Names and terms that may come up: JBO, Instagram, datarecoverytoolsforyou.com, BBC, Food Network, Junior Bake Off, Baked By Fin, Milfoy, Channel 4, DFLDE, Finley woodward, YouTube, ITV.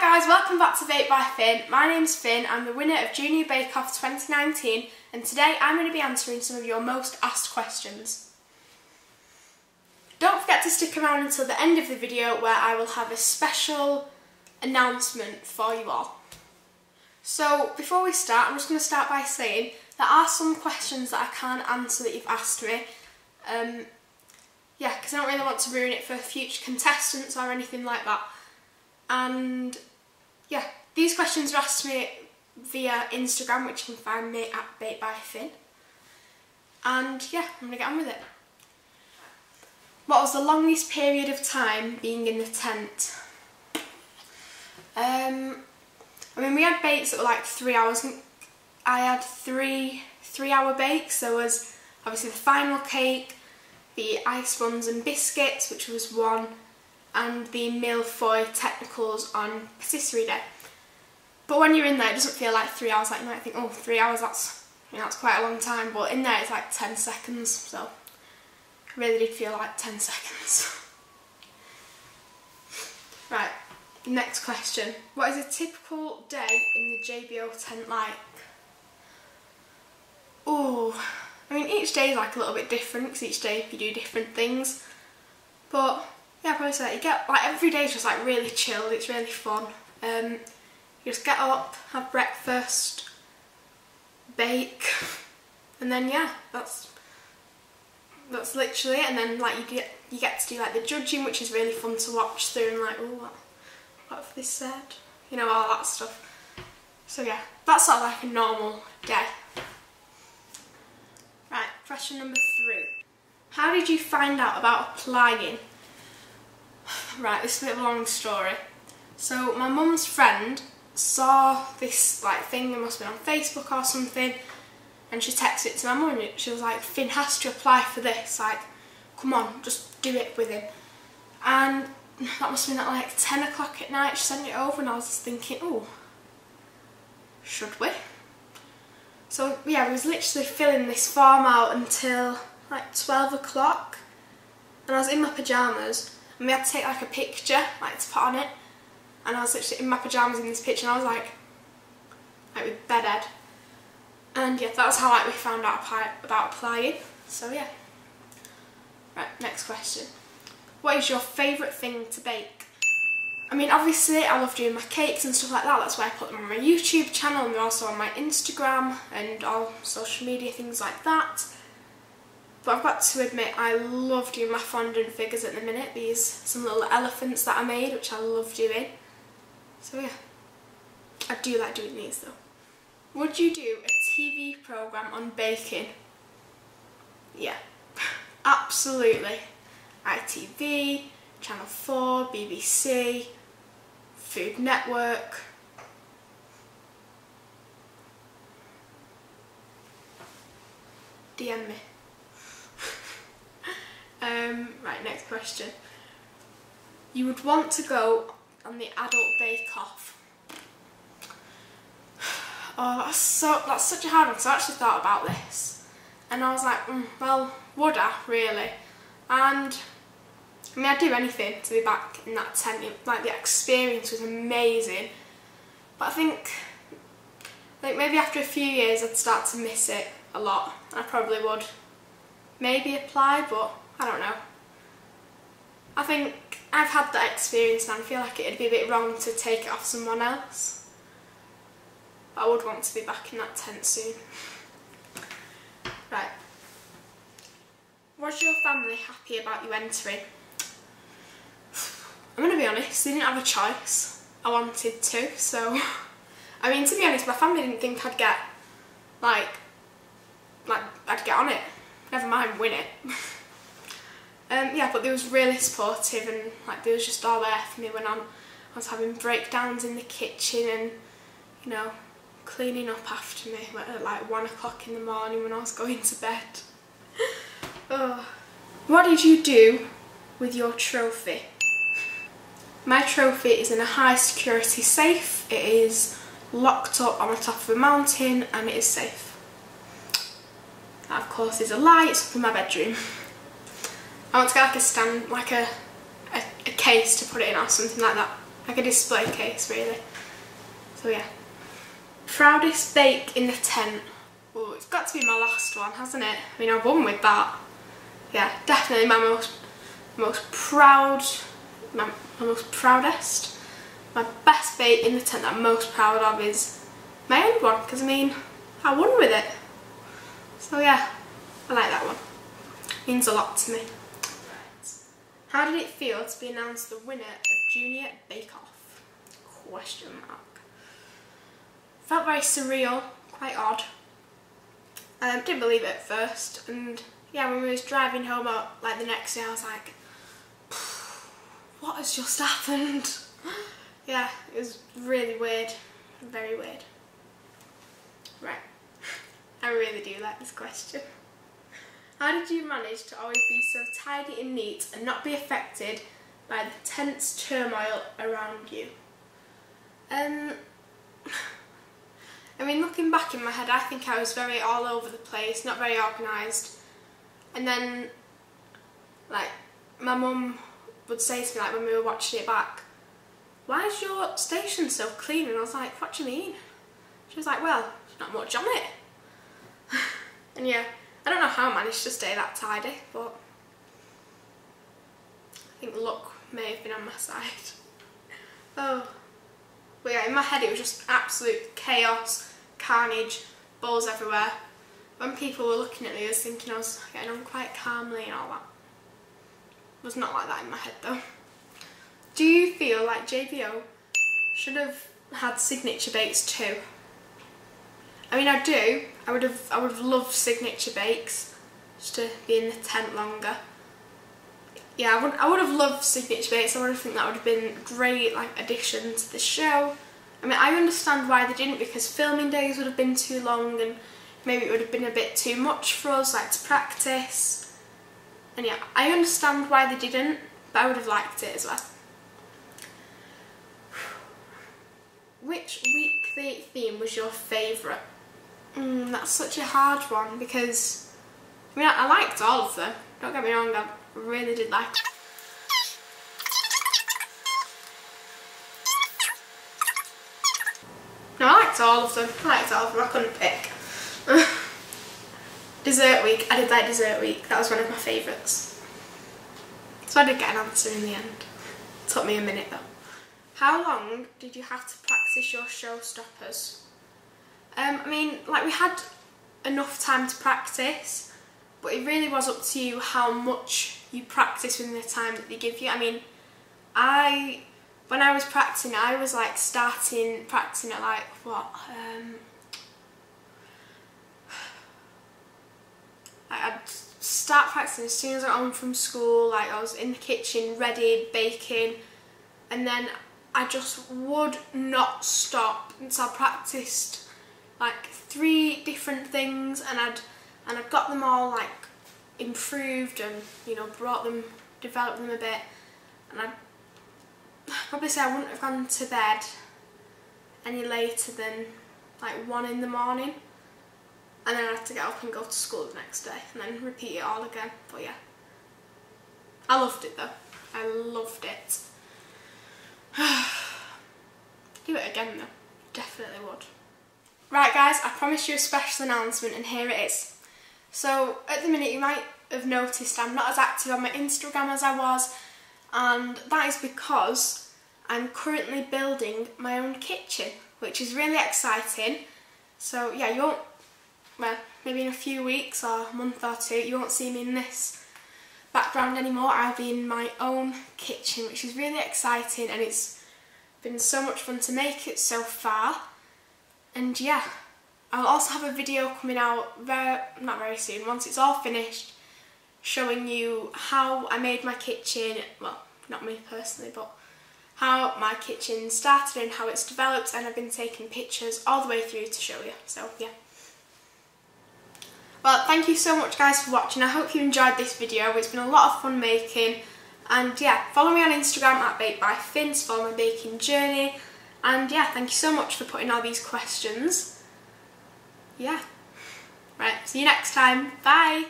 Hi guys, welcome back to Baked By Fin. My name's Finn, I'm the winner of Junior Bake Off 2019 and today I'm going to be answering some of your most asked questions. Don't forget to stick around until the end of the video where I will have a special announcement for you all. So before we start, I'm just going to start by saying there are some questions that I can't answer that you've asked me. Yeah, because I don't really want to ruin it for future contestants or anything like that. And yeah, these questions were asked me via Instagram, which you can find me at Baked By Fin. And yeah, I'm gonna get on with it. What was the longest period of time being in the tent? I mean, we had bakes that were like 3 hours. I had three-hour bakes. There was obviously the final cake, the ice buns and biscuits, which was one, and the Milfoy technicals on patisserie day. But when you're in there, it doesn't feel like 3 hours. Like you might think, oh, 3 hours, that's quite a long time. But in there, it's like 10 seconds. So I really did feel like 10 seconds. Right, next question. What is a typical day in the JBO tent like? Oh, I mean, each day is like a little bit different because each day you do different things. But yeah, probably so. You get like every day is just like really chilled. It's really fun. You just get up, have breakfast, bake, and then yeah, that's literally it. And then like you get to do like the judging, which is really fun to watch through and like, oh, what have they said? You know, all that stuff. So yeah, that's sort of like a normal day. Right, question number 3. How did you find out about applying? Right, this is a bit of a long story. So my mum's friend saw this like thing, it must have been on Facebook or something, and she texted it to my mum and she was like, Finn has to apply for this, like, come on, just do it with him. And that must have been at like 10 o'clock at night, she sent it over and I was just thinking, oh, should we? So yeah, I was literally filling this form out until like 12 o'clock and I was in my pyjamas. And we had to take like a picture, like to put on it. And I was literally in my pyjamas in this picture and I was like with bedhead. And yeah, that's how like we found out about applying. So yeah. Right, next question. What is your favourite thing to bake? I mean, obviously I love doing my cakes and stuff like that. That's why I put them on my YouTube channel and they're also on my Instagram and all social media, things like that. But I've got to admit, I love doing my fondant figures at the minute. These some little elephants that I made, which I love doing. So yeah, I do like doing these though. Would you do a TV programme on baking? Yeah, absolutely. ITV, Channel 4, BBC, Food Network. DM me. Right, next question. You would want to go on the Adult Bake Off. Oh, that's such a hard one, because I actually thought about this. And I was like, well, would I, really? And, I mean, I'd do anything to be back in that tent. Like, the experience was amazing. But I think, like, maybe after a few years I'd start to miss it a lot. I probably would maybe apply, but I don't know. I think I've had that experience and I feel like it'd be a bit wrong to take it off someone else. But I would want to be back in that tent soon. Right. Was your family happy about you entering? I'm going to be honest, they didn't have a choice. I wanted to, so I mean, to be honest, my family didn't think I'd get like I'd get on it. Never mind win it. Yeah, but they was really supportive and like they was just all there for me when I was having breakdowns in the kitchen and, you know, cleaning up after me at like 1 o'clock in the morning when I was going to bed. Oh. What did you do with your trophy? My trophy is in a high security safe. It is locked up on the top of a mountain and it is safe. That, of course, is a lie. It's up in my bedroom. I want to get like a stand, like a case to put it in or something like that. like a display case really. So yeah. Proudest bake in the tent. Oh, it's got to be my last one, hasn't it? I mean, I've won with that. Yeah, definitely my proudest. My best bake in the tent that I'm most proud of is my own one, because I mean, I won with it. So yeah, I like that one. It means a lot to me. Right. How did it feel to be announced the winner of Junior Bake Off? Question mark. Felt very surreal, quite odd. Didn't believe it at first, and yeah, when we was driving home like the next day, I was like, what has just happened? Yeah, it was really weird, very weird. Right, I really do like this question. How did you manage to always be so tidy and neat and not be affected by the tense turmoil around you? I mean, looking back in my head, I think I was very all over the place, not very organised. And then, like, my mum would say to me, like, when we were watching it back, why is your station so clean? And I was like, what do you mean? She was like, well, there's not much on it. And yeah, I don't know how I managed to stay that tidy, but I think luck may have been on my side. Oh. But yeah, in my head it was just absolute chaos, carnage, balls everywhere. When people were looking at me, I was thinking I was getting on quite calmly and all that. It was not like that in my head though. Do you feel like JBO should have had signature bakes too? I mean, I do. I would have loved signature bakes, just to be in the tent longer. Yeah, I would have loved signature bakes. I would have think that would have been a great like addition to the show. I mean, I understand why they didn't, because filming days would have been too long and maybe it would have been a bit too much for us, like, to practice. And yeah, I understand why they didn't, but I would have liked it as well. Which weekly theme was your favourite? That's such a hard one, because I mean, I liked all of them. Don't get me wrong, I really did like it. No, I liked all of them. I couldn't pick. Dessert week. I did like dessert week. That was one of my favourites. So I did get an answer in the end. It took me a minute though. How long did you have to practice your showstoppers? I mean, like, we had enough time to practice, but it really was up to you how much you practice within the time that they give you. I mean, when I was practicing, I was like practicing at like, what, I'd start practicing as soon as I got home from school, like I was in the kitchen, ready, baking, and then I just would not stop. And so I practiced like 3 different things, and I've got them all like improved and, you know, developed them a bit. And I'd probably say I wouldn't have gone to bed any later than like 1 in the morning. And then I'd have to get up and go to school the next day and then repeat it all again. But yeah, I loved it though. I loved it. Do it again though, definitely would. Right guys, I promised you a special announcement and here it is. So at the minute you might have noticed I'm not as active on my Instagram as I was, and that is because I'm currently building my own kitchen, which is really exciting. So yeah, you won't, well, maybe in a few weeks or a month or 2, you won't see me in this background anymore. I'll be in my own kitchen, which is really exciting, and it's been so much fun to make it so far. And yeah, I'll also have a video coming out not very soon, once it's all finished, showing you how I made my kitchen, well, not me personally, but how my kitchen started and how it's developed, and I've been taking pictures all the way through to show you, so yeah. Well, thank you so much guys for watching. I hope you enjoyed this video. It's been a lot of fun making, and yeah, follow me on Instagram at Baked By Fin, follow my baking journey, and yeah, thank you so much for putting all these questions. Yeah. Right, see you next time. Bye.